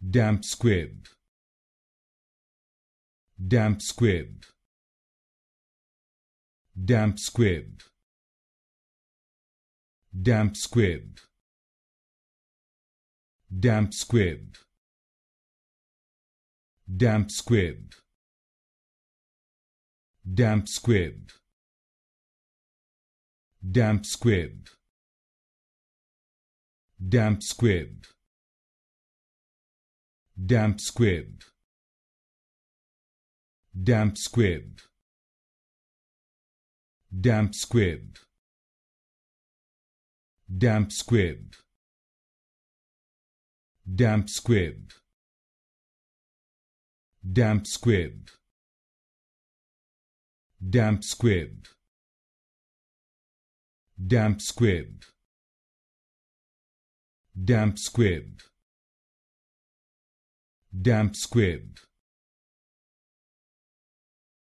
damp squib, damp squib, damp squib, damp squib, damp squib, damp squib, damp squib, damp squib, damp squib, damp squib, damp squib, damp squib, damp squib, damp squib, damp squib, damp squib, damp squib, damp squib, damp squib,